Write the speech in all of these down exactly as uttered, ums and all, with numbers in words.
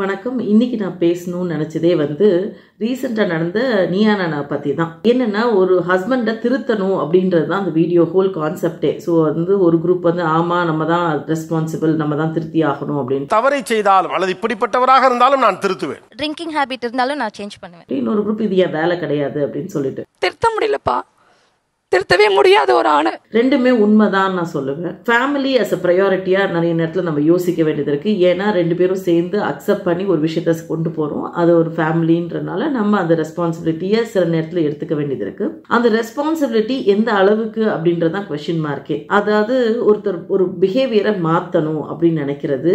வணக்கம். இன்னைக்கு நான் பேசணும்னு நினைச்சதே வந்து ரீசெண்டா நடந்த நியானா பத்தி தான். என்னன்னா ஒரு ஹஸ்பண்டை திருத்தணும் அப்படின்றது தான் அந்த வீடியோ ஹோல் கான்செப்டே. ஸோ வந்து ஒரு குரூப் வந்து ஆமா நம்ம தான் ரெஸ்பான்சிபிள், நம்ம தான் திருத்தி ஆகணும் அப்படின்னு. தவறை செய்தாலும் அல்லது இப்படிப்பட்டவராக இருந்தாலும் நான் திருத்துவேன், ட்ரிங்கிங் ஹேபிட் இருந்தாலும் நான் சேஞ்ச் பண்ணுவேன். இன்னொரு குரூப் இது ஏன் வேலை கிடையாது அப்படின்னு சொல்லிட்டு திருத்த முடியலப்பா, திருத்தவே முடியாத ஒரு ஆணை. ரெண்டுமே உண்மைதான் நான் சொல்லுவேன். ஃபேமிலி அஸ் அ ப்ரையாரிட்டியா நிறைய நேரத்துல நம்ம யோசிக்க வேண்டியது இருக்கு. ஏன்னா ரெண்டு பேரும் சேர்ந்து அக்செப்ட் பண்ணி ஒரு விஷயத்தை கொண்டு போறோம், அது ஒரு ஃபேமிலின்றனால நம்ம அந்த ரெஸ்பான்சிபிலிட்டியை சில நேரத்துல எடுத்துக்க வேண்டியது இருக்கு. அந்த ரெஸ்பான்சிபிலிட்டி எந்த அளவுக்கு அப்படின்றதான் கொஸ்டின் மார்க்கே. அதாவது ஒருத்தர் ஒரு பிஹேவியரை மாற்றணும் அப்படின்னு நினைக்கிறது,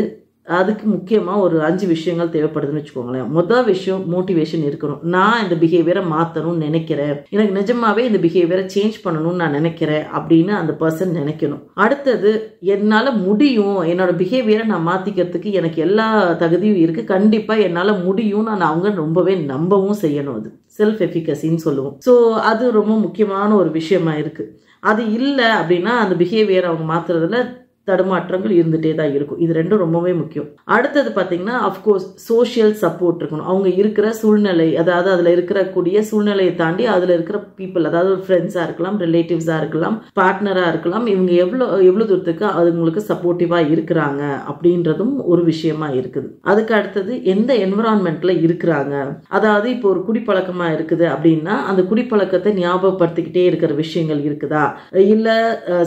அதுக்கு முக்கியமாக ஒரு அஞ்சு விஷயங்கள் தேவைப்படுதுன்னு வச்சுக்கோங்களேன். முதல் விஷயம் மோட்டிவேஷன் இருக்கணும். நான் இந்த பிஹேவியரை மாற்றணும்னு நினைக்கிறேன், எனக்கு நிஜமாவே இந்த பிஹேவியரை சேஞ்ச் பண்ணணும்னு நான் நினைக்கிறேன் அப்படின்னு அந்த பர்சன் நினைக்கணும். அடுத்தது என்னால் முடியும், என்னோட பிஹேவியரை நான் மாற்றிக்கிறதுக்கு எனக்கு எல்லா தகுதியும் இருக்குது, கண்டிப்பாக என்னால் முடியும், நான் அவங்க ரொம்பவே நம்பவும் செய்யணும். அது செல்ஃப் எஃபிகசின்னு சொல்லுவோம். ஸோ அது ரொம்ப முக்கியமான ஒரு விஷயமா இருக்குது. அது இல்லை அப்படின்னா அந்த பிஹேவியரை அவங்க மாற்றுறதுல தடுமாற்றங்கள் இருந்துட்டே தான் இருக்கும். இது ரெண்டும் ரொம்பவே முக்கியம். அடுத்தது பார்த்தீங்கன்னா அஃப்கோர்ஸ் சோஷியல் சப்போர்ட் இருக்கணும். அவங்க இருக்கிற சூழ்நிலை, அதாவது அதில் இருக்கக்கூடிய சூழ்நிலையை தாண்டி அதில் இருக்கிற பீப்புள், அதாவது ஃப்ரெண்ட்ஸாக இருக்கலாம், ரிலேட்டிவ்ஸாக இருக்கலாம், பார்ட்னராக இருக்கலாம், இவங்க எவ்வளோ எவ்வளோ தூரத்துக்கு அவங்களுக்கு சப்போர்ட்டிவாக இருக்கிறாங்க அப்படின்றதும் ஒரு விஷயமா இருக்குது. அதுக்கு அடுத்தது எந்த என்விரான்மெண்ட்ல இருக்கிறாங்க. அதாவது இப்போ ஒரு குடிப்பழக்கமாக இருக்குது அப்படின்னா அந்த குடிப்பழக்கத்தை ஞாபகப்படுத்திக்கிட்டே இருக்கிற விஷயங்கள் இருக்குதா, இல்லை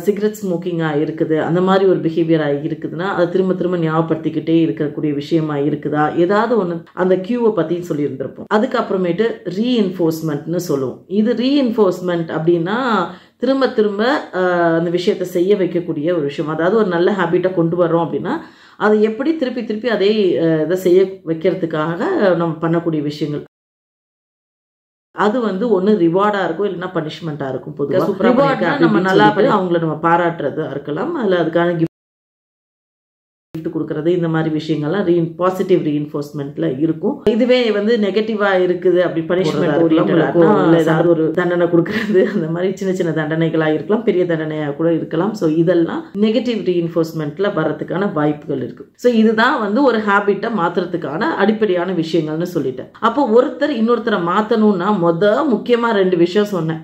சிகரெட் ஸ்மோக்கிங்காக இருக்குது, அந்த மாதிரி ஒரு பிஹேவியர் ஆகி இருக்குதுன்னா அதை திரும்ப திரும்ப ஞாபகப்படுத்திக்கிட்டே இருக்கக்கூடிய விஷயமா இருக்குதா, ஏதாவது ஒன்று அந்த கியூவை பற்றி சொல்லியிருந்திருப்போம். அதுக்கப்புறமேட்டு ரீஎன்ஃபோர்ஸ்மெண்ட்னு சொல்லுவோம். இது ரீஎன்ஃபோர்ஸ்மெண்ட் அப்படின்னா திரும்ப திரும்ப அந்த விஷயத்தை செய்ய வைக்கக்கூடிய ஒரு விஷயம். அதாவது ஒரு நல்ல ஹேபிட்டை கொண்டு வரோம் அப்படின்னா அதை எப்படி திருப்பி திருப்பி அதே இதை செய்ய வைக்கிறதுக்காக நம்ம பண்ணக்கூடிய விஷயங்கள். அது வந்து ஒன்று ரிவார்டாக இருக்கும், இல்லைன்னா பனிஷ்மெண்ட்டாக இருக்கும். பொதுவாக ரிவார்ட்னா நம்ம நல்லா பண்ணி அவங்கள நம்ம பாராட்டுறதா இருக்கலாம், அதில் அதுக்கான கிஃப்ட் கொடுக்கறது, இந்த மாதிரி விஷயங்கள்லாம் ரீ பாசிட்டிவ் ரீஎன்ஃபோர்ஸ்மெண்ட்ல இருக்கும். இதுவே வந்து நெகட்டிவாக இருக்குது அப்படி பனிஷ்மெண்ட், ஏதாவது ஒரு தண்டனை கொடுக்கறது, அந்த மாதிரி சின்ன சின்ன தண்டனைகளாக இருக்கலாம், பெரிய தண்டனையாக கூட இருக்கலாம். ஸோ இதெல்லாம் நெகட்டிவ் ரீஎன்ஃபோர்ஸ்மெண்ட்ல வரதுக்கான வாய்ப்புகள் இருக்கு. ஸோ இதுதான் வந்து ஒரு ஹேபிட்டை மாத்துறதுக்கான அடிப்படையான விஷயங்கள்னு சொல்லிட்டேன். அப்போ ஒருத்தர் இன்னொருத்தரை மாற்றணும்னா முத முக்கியமாக ரெண்டு விஷயம் சொன்னேன்.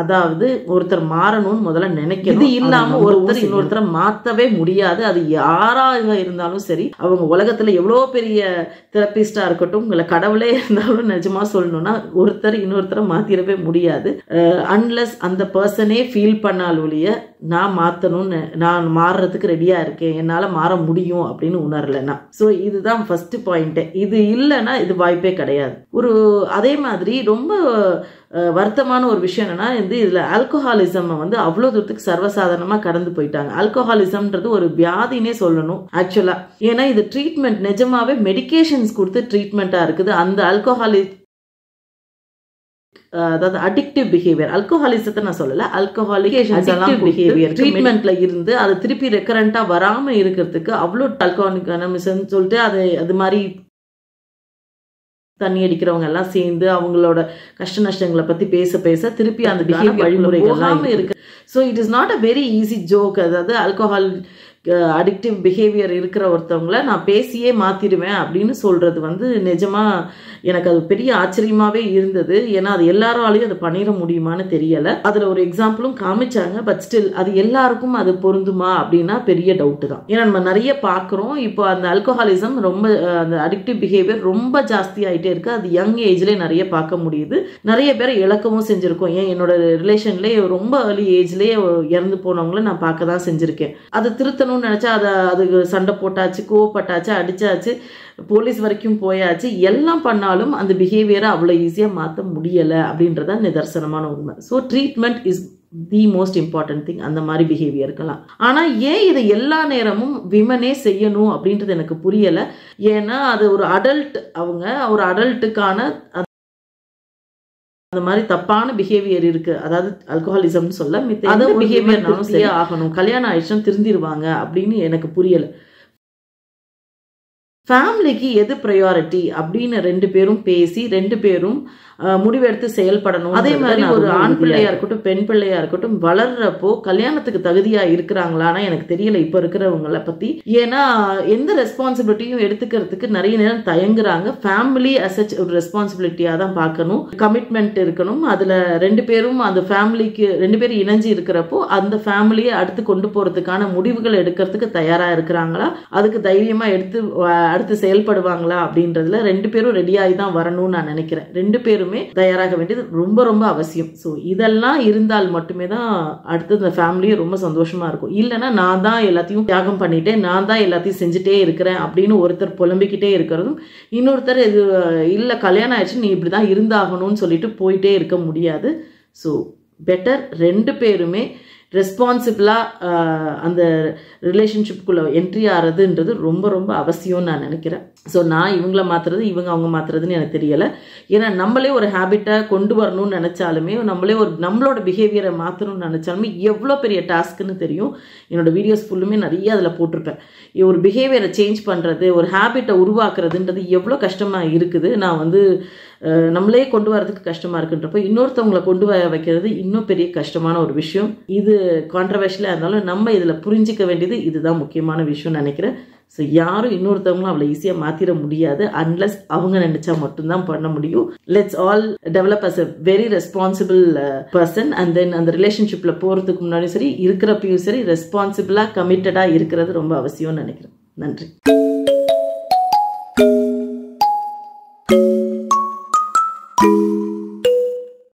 அதாவது ஒருத்தர் மாறணும்னு முதல்ல நினைக்கிறது இல்லாம ஒருத்தர் இன்னொருத்தரை மாற்றவே முடியாது. அது யாராக இருந்தாலும் சரி, அவங்க உலகத்துல எவ்வளோ பெரிய தெரபிஸ்டா இருக்கட்டும், இல்லை கடவுளே இருந்தாலும் நிஜமா சொல்லணும்னா ஒருத்தர் இன்னொருத்தரை மாத்திரவே முடியாது. அன்லஸ் அந்த பர்சனே ஃபீல் பண்ணாலொழிய நான் மாற்றணும்னு, நான் மாறுறதுக்கு ரெடியா இருக்கேன், என்னால் மாற முடியும் அப்படின்னு உணரலைன்னா. ஸோ இதுதான் ஃபர்ஸ்ட் பாயிண்ட்டு. இது இல்லைன்னா இது வாய்ப்பே கிடையாது. ஒரு அதே மாதிரி ரொம்ப வருத்தமான ஒரு விஷயம் என்னன்னா வந்து இதில் ஆல்கோஹாலிசம் வந்து அவ்வளோ தூரத்துக்கு சர்வசாதாரணமாக கடந்து போயிட்டாங்க. ஆல்கோஹாலிசம்ன்றது ஒரு வியாதினே சொல்லணும் ஆக்சுவலாக. ஏன்னா இது ட்ரீட்மெண்ட் நிஜமாவே மெடிக்கேஷன்ஸ் கொடுத்து ட்ரீட்மெண்ட்டாக இருக்குது. அந்த ஆல்கோஹாலி அதாவது அடிக்டிவ் பிஹேவியர், ஆல்கோஹாலிசத்தை நான் சொல்லலை, ஆல்கோஹாலிகேஷன்ஸ் எல்லாம் பிஹேவியர் ட்ரீட்மெண்ட்ல இருந்து அது திருப்பி ரெக்கரண்டா வராமல் இருக்கிறதுக்கு அவ்வளோ ஆல்கோஹாலிசம் சொல்லிட்டு அது அது மாதிரி தண்ணி அடிக்கிறவங்க எல்லாம் சேர்ந்து அவங்களோட கஷ்ட நஷ்டங்களை பத்தி பேச பேச திருப்பி அந்த பிஹேவியர் வழிமுறைகள்லாம் இருக்கு. So it is not a very easy joke. அதாவது ஆல்கோஹால் அடிக்டிவ் பிஹேவியர் இருக்கிற ஒருத்தவங்கள நான் பேசியே மாத்திடுவேன் அப்படின்னு சொல்றது வந்து நிஜமா எனக்கு அது பெரிய ஆச்சரியமாவே இருந்தது. ஏன்னா அது எல்லாராலையும் அது பண்ணிட முடியுமான்னு தெரியல. அதுல ஒரு எக்ஸாம்பிளும் காமிச்சாங்க, பட் ஸ்டில் அது எல்லாருக்கும் அது பொருந்துமா அப்படின்னா பெரிய டவுட் தான். ஏன்னா நம்ம நிறைய பாக்குறோம் இப்போ அந்த ஆல்கோஹாலிசம் ரொம்ப, அந்த அடிக்டிவ் பிஹேவியர் ரொம்ப ஜாஸ்தி ஆயிட்டே இருக்கு. அது யங் ஏஜ்லயே நிறைய பார்க்க முடியுது. நிறைய பேரை இழக்கவும் செஞ்சிருக்கோம். ஏன் என்னோட ரிலேஷன்லயே ரொம்ப ஏர்லி ஏஜ்லயே இறந்து போனவங்கள நான் பார்க்க தான் செஞ்சிருக்கேன். அது திருத்தணும் நினைச்சா அத அதுக்கு சண்டை போட்டாச்சு, கோவப்பட்டாச்சு, அடிச்சாச்சு, போலீஸ் வரைக்கும் போயாச்சு. எல்லாம் பண்ணாலும் அந்த பிஹேவியரை அவ்வளோ ஈஸியா மாற்ற முடியல அப்படின்றத நிதர்சனமான உண்மை. So treatment is the most important thing அந்த மாதிரி பிஹேவியர்க்கெல்லாம். ஆனால் ஏன் இதை எல்லா நேரமும் விமனே செய்யணும் அப்படின்றது எனக்கு புரியலை. ஏன்னா அது ஒரு அடல்ட், அவங்க ஒரு அடல்ட்டுக்கான அந்த மாதிரி தப்பான பிஹேவியர் இருக்கு. அதாவது ஆல்கோஹாலிசம்னு சொல்ல மித்த அந்த பிஹேவியர்னாலும் சரியா ஆகணும், கல்யாணம் ஆயிடுச்சுன்னு திருந்திடுவாங்க அப்படின்னு எனக்கு புரியல. Family ki yadu priority அப்படின ரெண்டு பேரும் பேசி ரெண்டு பேரும் முடிவெடுத்து செயல்படணும். அதே மாதிரி ஒரு ஆண் பிள்ளையா இருக்கட்டும் பெண் பிள்ளையா இருக்கட்டும் வளர்றப்போ கல்யாணத்துக்கு தகுதியா இருக்காங்களானா எனக்கு தெரியல இப்ப இருக்குறவங்கள பத்தி. ஏனா எந்த ரெஸ்பான்சிபிலிட்டியும் எடுத்துக்கிறதுக்கு நிறைய நேரம் தயங்குறாங்க. ஃபேமிலி as such ஒரு ரெஸ்பான்சிபிலிட்டியா தான் பார்க்கணும். கமிட்மென்ட் இருக்கணும். அதுல ரெண்டு பேரும் அந்த ஃபேமிலிக்கு ரெண்டு பேரும் இணைஞ்சு இருக்கறப்போ அந்த ஃபேமிலியை அடுத்து கொண்டு போறதுக்கான முடிவுகள் எடுக்கிறதுக்கு தயாரா இருக்காங்களா? அதுக்கு தைரியமா எடுத்து அடுத்து செயல்படுவாங்களா அப்படின்றதுல ரெண்டு பேரும் ரெடி ஆயி தான் வரணும்னு நான் நினைக்கிறேன். ரெண்டு பேருமே தயாராக வேண்டியது ரொம்ப ரொம்ப அவசியம். சோ இதெல்லாம் இருந்தால் மட்டுமே தான் அடுத்து அந்த ஃபேமிலி ரொம்ப சந்தோஷமா இருக்கும். இல்லனா நான் தான் எல்லாத்தையும் தியாகம் பண்ணிட்டேன், நான் தான் எல்லாத்தையும் செஞ்சிட்டே இருக்கறேன் அப்படினு ஒருத்தர் புலம்பிக்கிட்டே இருக்கறதும் இன்னொருத்தர் இது இல்ல கல்யாணம் ஆயிடுச்சு நீ இப்படி தான் இருந்தாகணும்னு சொல்லிட்டு போயிட்டே இருக்க முடியாது. சோ பெட்டர் ரெண்டு பேருமே ரெஸ்பான்சிபிளா அந்த ரிலேஷன்ஷிப் குள்ள என்ட்ரி ஆறதுன்றது ரொம்ப ரொம்ப அவசியம்னு நான் நினைக்கிறேன். சோ நான் இவங்கள மாத்துறது இவங்க அவங்க மாத்துறதுன்னு எனக்கு தெரியல. ஏன்னா நம்மளே ஒரு ஹாபிட்டை கொண்டு வரணும்னு நினைச்சாலுமே நம்மளே ஒரு நம்மளோட பிஹேவியரை மாத்தணும்னு நினைச்சாலுமே எவ்வளோ பெரிய டாஸ்க்னு தெரியும். என்னோட வீடியோஸ் ஃபுல்லுமே நிறைய அதில் போட்டிருப்பேன். ஒரு பிஹேவியரை சேஞ்ச் பண்ணுறது ஒரு ஹேபிட்டை உருவாக்குறதுன்றது எவ்வளோ கஷ்டமாக இருக்குது. நான் வந்து நம்மளே கொண்டு வரதுக்கு கஷ்டமாக இருக்குன்றப்போ இன்னொருத்தவங்களை கொண்டு வர வைக்கிறது இன்னும் பெரிய கஷ்டமான ஒரு விஷயம். இது கான்ட்ரவர்ஷியலாக இருந்தாலும் நம்ம இதில் புரிஞ்சிக்க வேண்டியது இதுதான் முக்கியமான விஷயம்னு நினைக்கிறேன். ஸோ யாரும் இன்னொருத்தவங்களும் அவ்வளோ ஈஸியாக மாற்றிட முடியாது. அன்லஸ் அவங்க நினைச்சா மட்டும்தான் பண்ண முடியும். Let's all develop as a very responsible person and then அந்த ரிலேஷன்ஷிப்பில் போகிறதுக்கு முன்னாடியும் சரி இருக்கிறப்பையும் சரி ரெஸ்பான்சிபிளாக கமிட்டடாக இருக்கிறது ரொம்ப அவசியம்னு நினைக்கிறேன். நன்றி.